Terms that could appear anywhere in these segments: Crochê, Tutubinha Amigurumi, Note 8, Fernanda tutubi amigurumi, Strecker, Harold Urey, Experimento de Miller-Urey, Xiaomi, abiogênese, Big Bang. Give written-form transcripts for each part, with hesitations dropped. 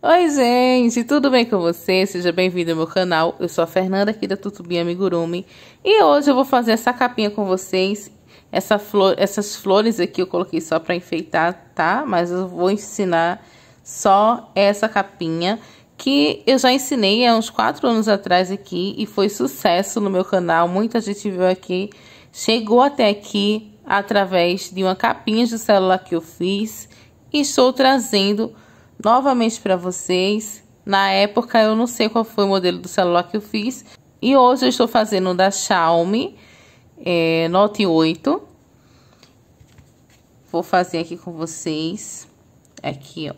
Oi gente, tudo bem com você? Seja bem-vindo ao meu canal, eu sou a Fernanda aqui da Tutubinha Amigurumi. E hoje eu vou fazer essa capinha com vocês, essas flores aqui eu coloquei só para enfeitar, tá? Mas eu vou ensinar só essa capinha, que eu já ensinei há uns 4 anos atrás aqui e foi sucesso no meu canal. Muita gente viu aqui, chegou até aqui através de uma capinha de celular que eu fiz e estou trazendo novamente para vocês. Na época eu não sei qual foi o modelo do celular que eu fiz, e hoje eu estou fazendo da Xiaomi Note 8. Vou fazer aqui com vocês, aqui ó,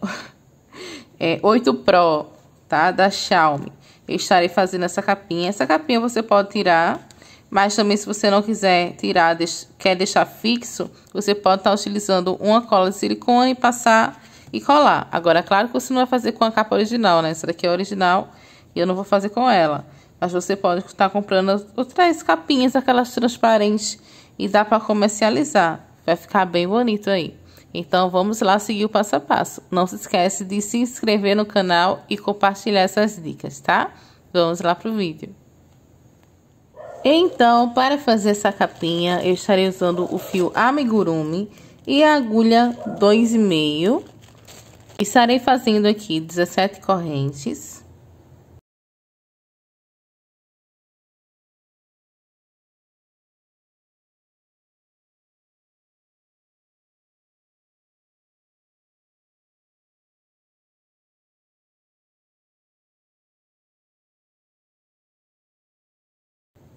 8 Pro, tá, da Xiaomi. Eu estarei fazendo essa capinha. Essa capinha você pode tirar, mas também se você não quiser tirar, quer deixar fixo, você pode estar utilizando uma cola de silicone e passar e colar. Agora, claro que você não vai fazer com a capa original, né? Essa daqui é original e eu não vou fazer com ela. Mas você pode estar comprando outras capinhas, aquelas transparentes, e dá para comercializar. Vai ficar bem bonito aí. Então, vamos lá seguir o passo a passo. Não se esquece de se inscrever no canal e compartilhar essas dicas, tá? Vamos lá pro vídeo. Então, para fazer essa capinha, eu estarei usando o fio Amigurumi e a agulha 2,5. Estarei fazendo aqui 17 correntes.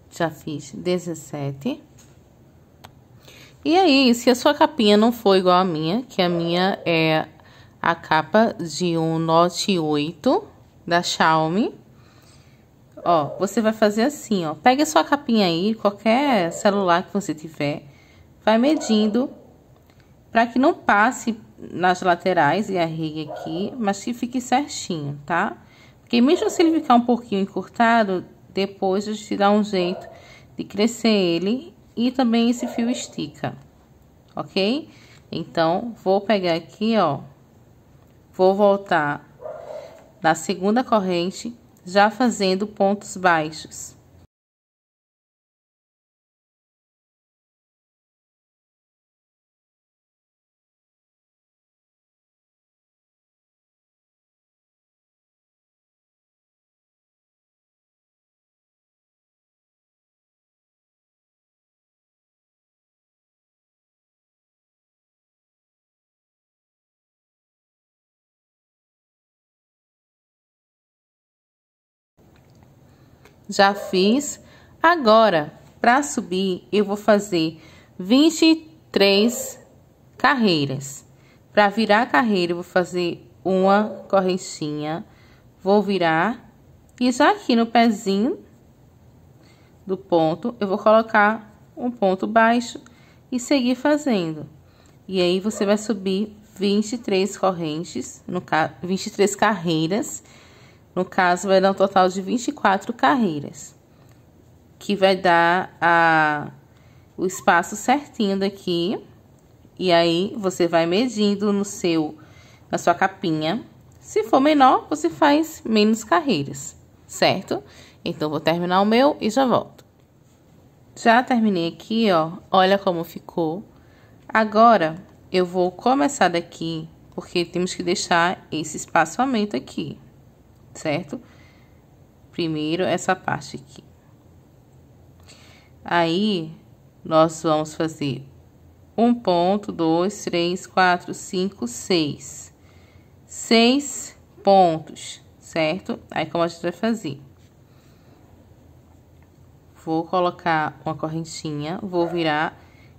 Já fiz 17. E aí, se a sua capinha não for igual à minha, que a minha é a capa de um Note 8 da Xiaomi, ó, você vai fazer assim, ó. Pega a sua capinha aí, qualquer celular que você tiver, vai medindo para que não passe nas laterais e arregue aqui, mas que fique certinho, tá? Porque mesmo se ele ficar um pouquinho encurtado, depois a gente dá um jeito de crescer ele, e também esse fio estica, ok? Então, vou pegar aqui, ó. Vou voltar na segunda corrente, já fazendo pontos baixos. Já fiz. Agora, para subir, eu vou fazer 23 carreiras. Para virar a carreira, eu vou fazer uma correntinha, vou virar, e já aqui no pezinho do ponto, eu vou colocar um ponto baixo e seguir fazendo. E aí, você vai subir 23 correntes, no caso, 23 carreiras. No caso, vai dar um total de 24 carreiras, que vai dar o espaço certinho daqui. E aí, você vai medindo na sua capinha. Se for menor, você faz menos carreiras, certo? Então, vou terminar o meu e já volto. Já terminei aqui, ó. Olha como ficou. Agora, eu vou começar daqui, porque temos que deixar esse espaçamento aqui, certo? Primeiro essa parte aqui. Aí, nós vamos fazer um ponto, 2, 3, 4, 5, 6. 6 pontos, certo? Aí, como a gente vai fazer? Vou colocar uma correntinha, vou virar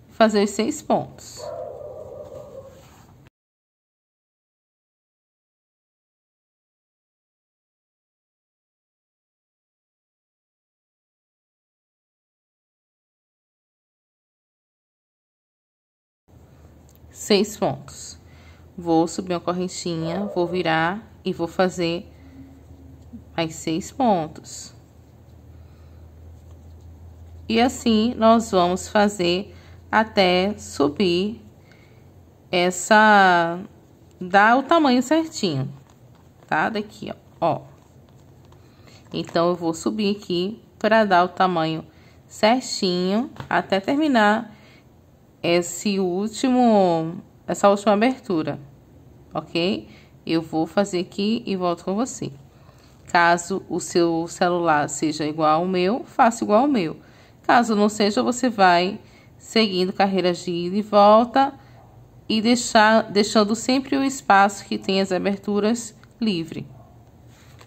e fazer os 6 pontos. Seis pontos. Vou subir uma correntinha, vou virar e vou fazer mais 6 pontos. E assim, nós vamos fazer até subir dar o tamanho certinho. tá? Daqui, ó. Então, eu vou subir aqui para dar o tamanho certinho até terminar essa última abertura, ok? Eu vou fazer aqui e volto com você. Caso o seu celular seja igual ao meu, faça igual ao meu. Caso não seja, você vai seguindo carreiras de ida e volta e deixando sempre o espaço que tem as aberturas livre.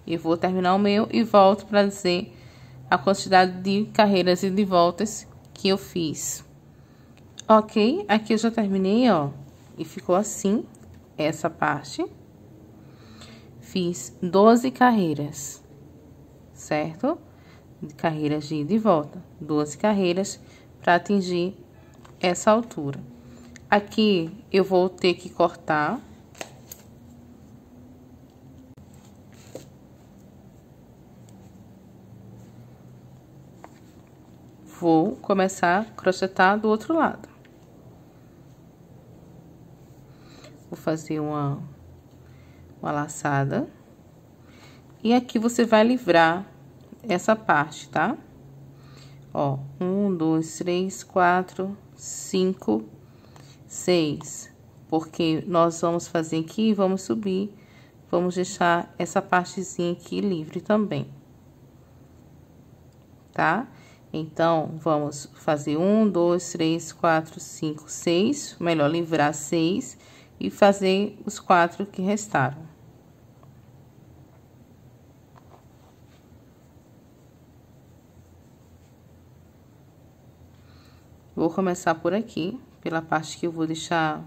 Eu vou terminar o meu e volto para dizer a quantidade de carreiras de ida e voltas que eu fiz. Ok, aqui eu já terminei, ó, e ficou assim essa parte. Fiz 12 carreiras, certo? Carreiras de ida e volta, 12 carreiras para atingir essa altura. Aqui eu vou ter que cortar. Vou começar a crochetar do outro lado. Vou fazer uma laçada. E aqui você vai livrar essa parte, tá? Ó, 1, 2, 3, 4, 5, 6. Porque nós vamos fazer aqui, vamos subir. Vamos deixar essa partezinha aqui livre também. Tá? Então, vamos fazer 1, 2, 3, 4, 5, 6. Melhor, livrar 6 e fazer os 4 que restaram. Vou começar por aqui, pela parte que eu vou deixar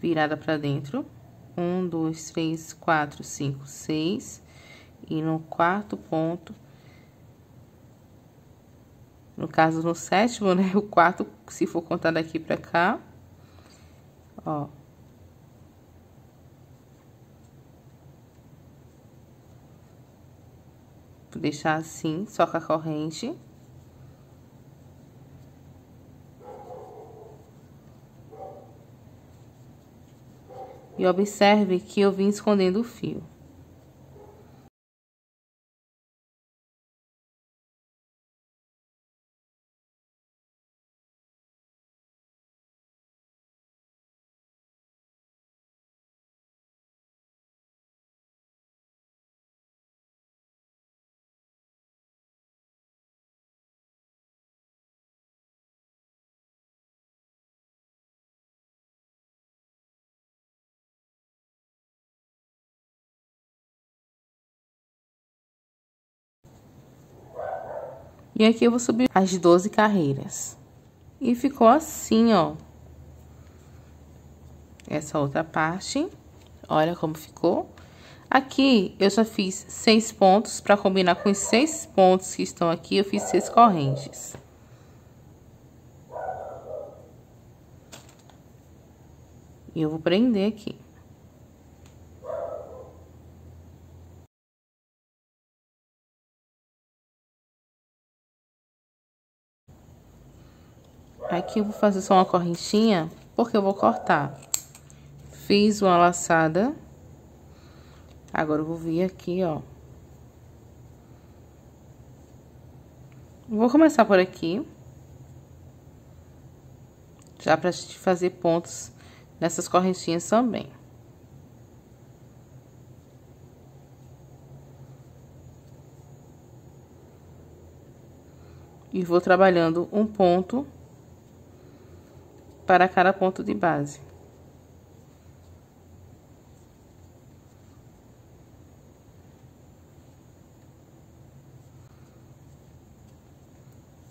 virada para dentro. 1, 2, 3, 4, 5, 6. E no quarto ponto, no caso, no sétimo, né? O quarto, se for contar daqui para cá, ó. Vou deixar assim, só com a corrente. E observe que eu vim escondendo o fio. E aqui eu vou subir as 12 carreiras. E ficou assim, ó. Essa outra parte. Olha como ficou. Aqui eu já fiz 6 pontos. Para combinar com os 6 pontos que estão aqui, eu fiz 6 correntes. E eu vou prender aqui. Aqui eu vou fazer só uma correntinha, porque eu vou cortar. Fiz uma laçada. Agora eu vou vir aqui, ó. Vou começar por aqui. Já pra gente fazer pontos nessas correntinhas também. E vou trabalhando um ponto para cada ponto de base.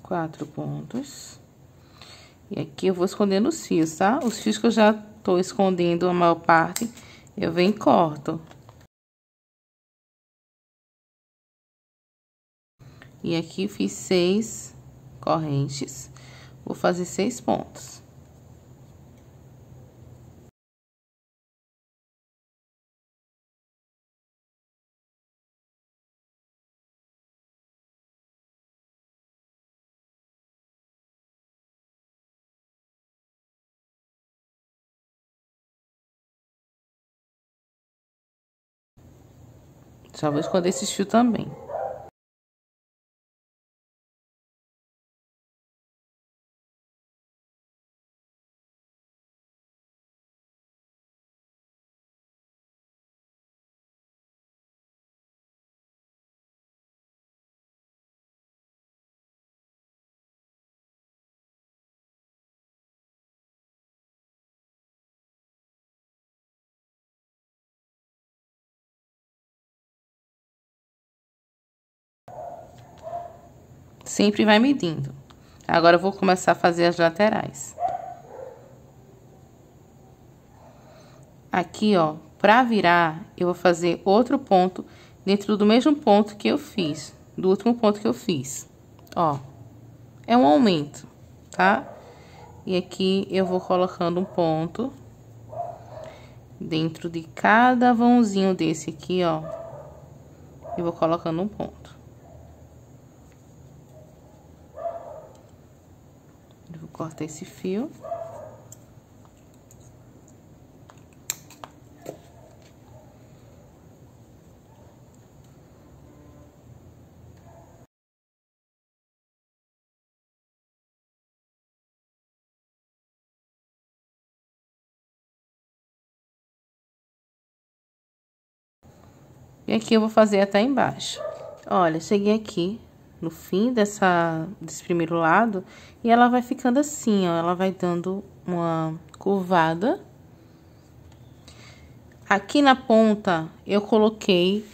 Quatro pontos. E aqui eu vou escondendo os fios, tá? Os fios que eu já tô escondendo, a maior parte, eu venho e corto. E aqui fiz 6 correntes. Vou fazer 6 pontos. Já vou esconder esses fios também. Sempre vai medindo. Agora eu vou começar a fazer as laterais. Aqui, ó, pra virar, eu vou fazer outro ponto dentro do mesmo ponto que eu fiz, do último ponto que eu fiz. Ó, é um aumento, tá? E aqui eu vou colocando um ponto dentro de cada vãozinho desse aqui, ó. Eu vou colocando um ponto. Corta esse fio. E aqui eu vou fazer até embaixo. Olha, cheguei aqui no fim desse primeiro lado, e ela vai ficando assim, ó, ela vai dando uma curvada. Aqui na ponta, eu coloquei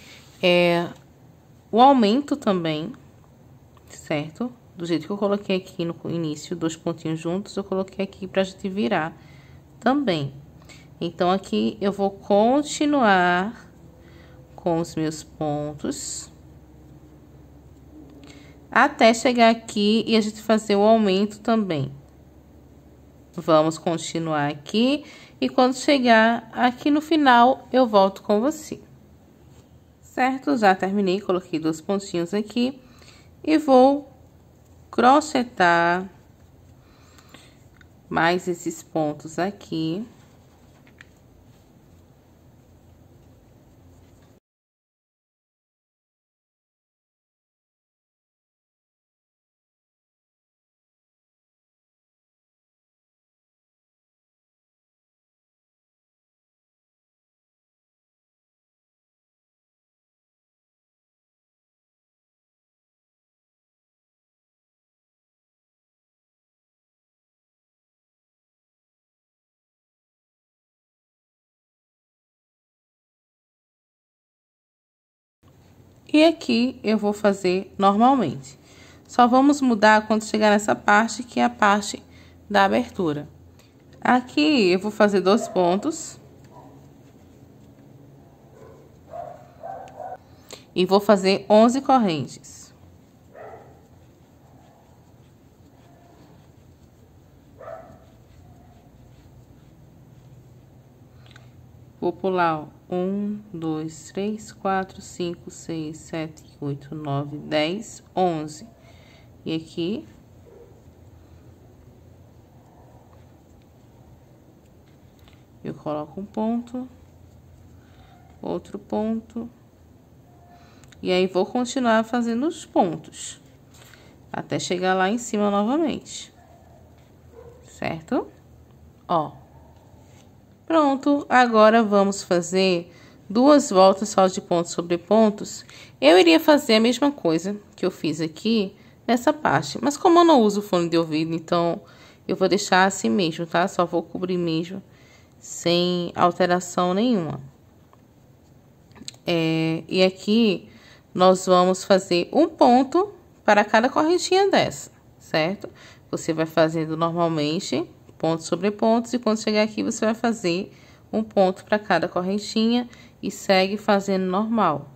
o aumento também, certo? Do jeito que eu coloquei aqui no início, dois pontinhos juntos, eu coloquei aqui pra gente virar também. Então, aqui eu vou continuar com os meus pontos até chegar aqui e a gente fazer o aumento também. Vamos continuar aqui, e quando chegar aqui no final, eu volto com você. Certo? Já terminei, coloquei dois pontinhos aqui, e vou crochetar mais esses pontos aqui. E aqui eu vou fazer normalmente. Só vamos mudar quando chegar nessa parte, que é a parte da abertura. Aqui eu vou fazer dois pontos. E vou fazer 11 correntes. Vou pular, ó, 1, 2, 3, 4, 5, 6, 7, 8, 9, 10, 11. E aqui, eu coloco um ponto, outro ponto, e aí vou continuar fazendo os pontos, até chegar lá em cima novamente, certo? Ó. Pronto, agora vamos fazer duas voltas só de pontos sobre pontos. Eu iria fazer a mesma coisa que eu fiz aqui nessa parte, mas como eu não uso fone de ouvido, então eu vou deixar assim mesmo, tá? Só vou cobrir mesmo, sem alteração nenhuma. E aqui nós vamos fazer um ponto para cada correntinha dessa, certo? Você vai fazendo normalmente pontos sobre pontos, e quando chegar aqui você vai fazer um ponto para cada correntinha e segue fazendo normal,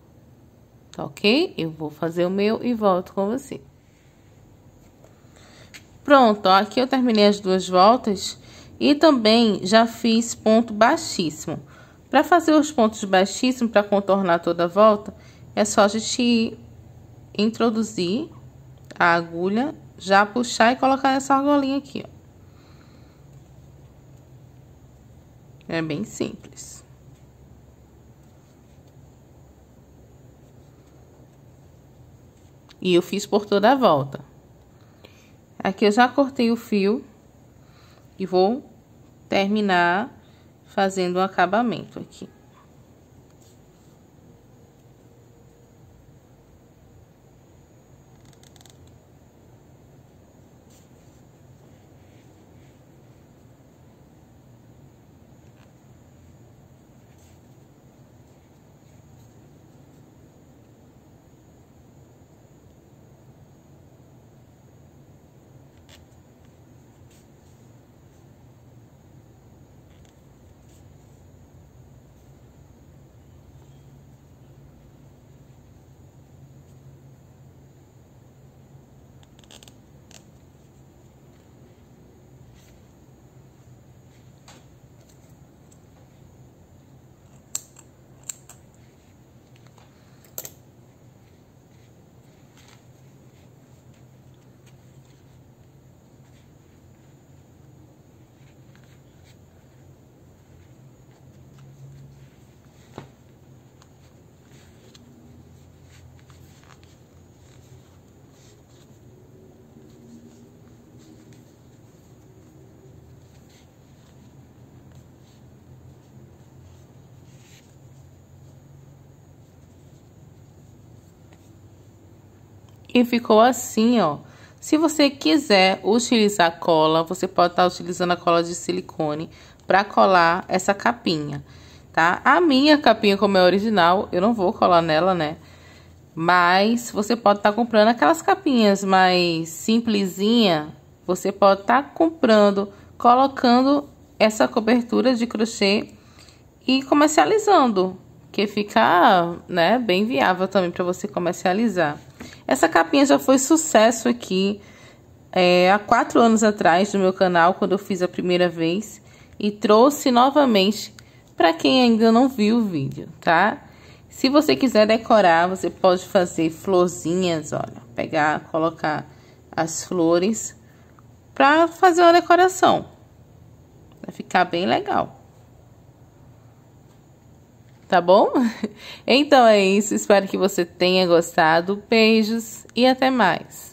tá ok? Eu vou fazer o meu e volto com você. Pronto, ó, aqui eu terminei as duas voltas e também já fiz ponto baixíssimo. Para fazer os pontos baixíssimos, para contornar toda a volta, é só a gente introduzir a agulha, já puxar e colocar nessa argolinha aqui, ó. É bem simples. E eu fiz por toda a volta. Aqui eu já cortei o fio e vou terminar fazendo o acabamento aqui. E ficou assim, ó. Se você quiser utilizar cola, você pode estar utilizando a cola de silicone para colar essa capinha, tá? A minha capinha, como é original, eu não vou colar nela, né? Mas você pode estar comprando aquelas capinhas mais simplesinha. Você pode estar comprando, colocando essa cobertura de crochê e comercializando, que fica, né, bem viável também para você comercializar. Essa capinha já foi sucesso aqui há 4 anos atrás no meu canal, quando eu fiz a primeira vez. E trouxe novamente para quem ainda não viu o vídeo, tá? Se você quiser decorar, você pode fazer florzinhas, olha. Pegar, colocar as flores para fazer uma decoração. Vai ficar bem legal. Tá bom? Então é isso, espero que você tenha gostado. Beijos e até mais!